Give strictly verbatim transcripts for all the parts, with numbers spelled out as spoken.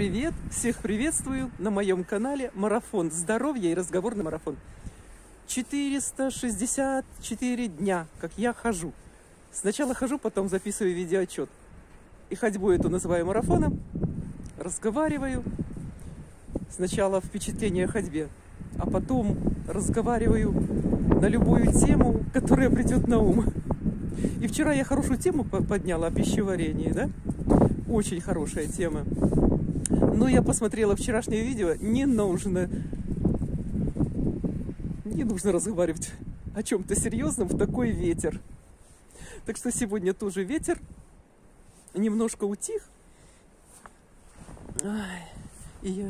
привет! Всех приветствую на моем канале Марафон здоровья и разговорный марафон. четыреста шестьдесят четыре дня, как я хожу. Сначала хожу, потом записываю видеоотчет. И ходьбу эту называю марафоном. Разговариваю. Сначала впечатление о ходьбе, а потом разговариваю на любую тему, которая придет на ум. И вчера я хорошую тему подняла о пищеварении, да? Очень хорошая тема. Но я посмотрела вчерашнее видео, не нужно, не нужно разговаривать о чем-то серьезном в такой ветер. Так что сегодня тоже ветер, немножко утих. И...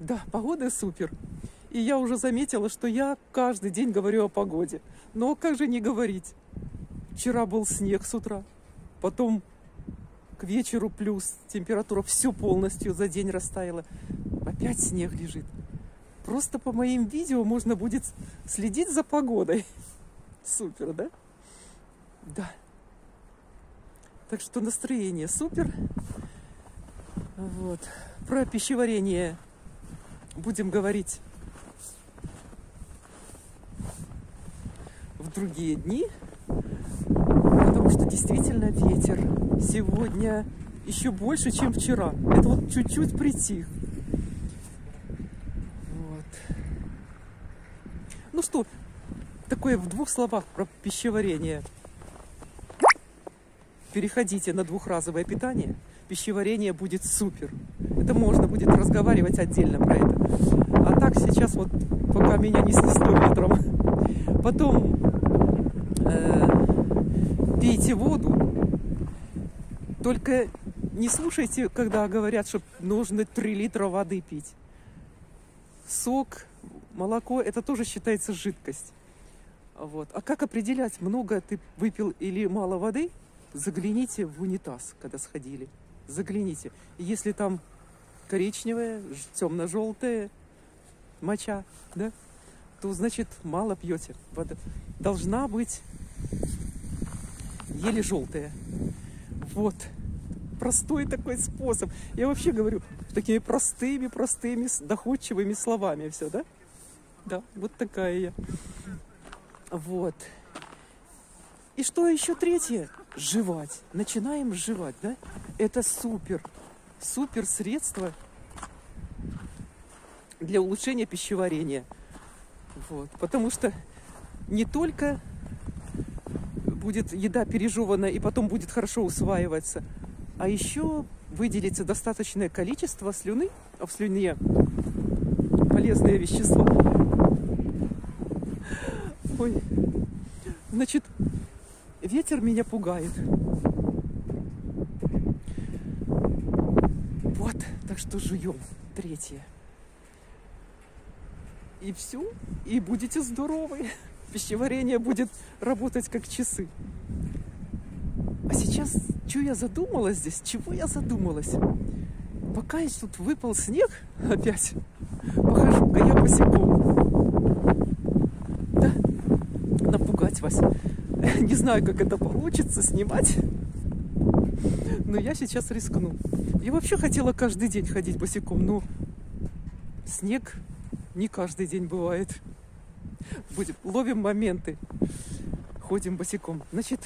Да, погода супер. И я уже заметила, что я каждый день говорю о погоде. Но как же не говорить? Вчера был снег с утра, потом к вечеру плюс, температура все полностью за день растаяла. Опять снег лежит. Просто по моим видео можно будет следить за погодой. Супер, да? Да. Так что настроение супер. Вот. Про пищеварение будем говорить в другие дни, потому что действительно ветер сегодня еще больше, чем вчера. Это вот чуть-чуть притих. Вот. Ну что, такое в двух словах про пищеварение. Переходите на двухразовое питание, пищеварение будет супер. Это можно будет разговаривать отдельно про это. А так сейчас вот, пока меня не снесло ветром. Потом э, пейте воду, только не слушайте, когда говорят, что нужно три литра воды пить. Сок, молоко, это тоже считается жидкость. Вот. А как определять, много ты выпил или мало воды? Загляните в унитаз, когда сходили. Загляните. Если там коричневая, темно-желтая моча, да, то, значит, мало пьете. Вода должна быть еле желтая. Вот. Простой такой способ. Я вообще говорю такими простыми-простыми, доходчивыми словами все, да? Да, вот такая я. Вот. И что еще третье? Жевать. Начинаем жевать, да? Это супер. Супер средство для улучшения пищеварения. Вот. Потому что не только будет еда пережевана и потом будет хорошо усваиваться, а еще выделится достаточное количество слюны, а в слюне полезные вещества. Ой. Значит, ветер меня пугает. Вот, так что жуем. Третье. И все, и будете здоровы. Пищеварение будет работать как часы. А сейчас, что я задумалась здесь? Чего я задумалась? Пока я тут выпал снег опять, похожу-ка я босиком. Да, напугать вас. Не знаю, как это получится снимать, но я сейчас рискну. Я вообще хотела каждый день ходить босиком, но снег... Не каждый день бывает. Будем, ловим моменты. Ходим босиком. Значит,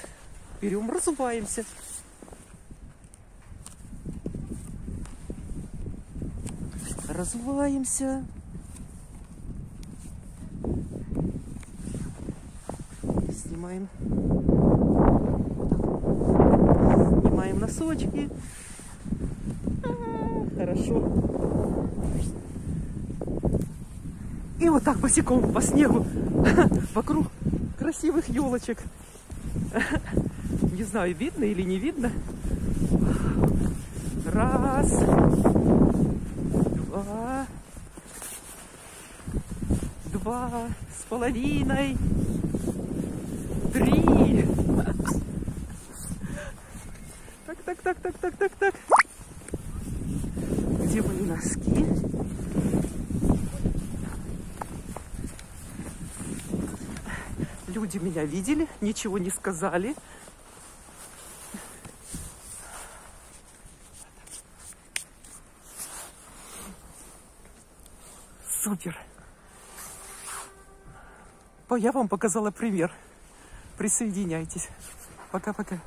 берем, разуваемся. Разуваемся. Снимаем. Снимаем носочки. Хорошо. И вот так босиком по снегу, вокруг красивых елочек. Не знаю, видно или не видно. Раз, два, два с половиной, три. Так, так, так, так, так, так, так. Где мои носки? Люди меня видели, ничего не сказали. Супер! Я вам показала пример. Присоединяйтесь. Пока-пока.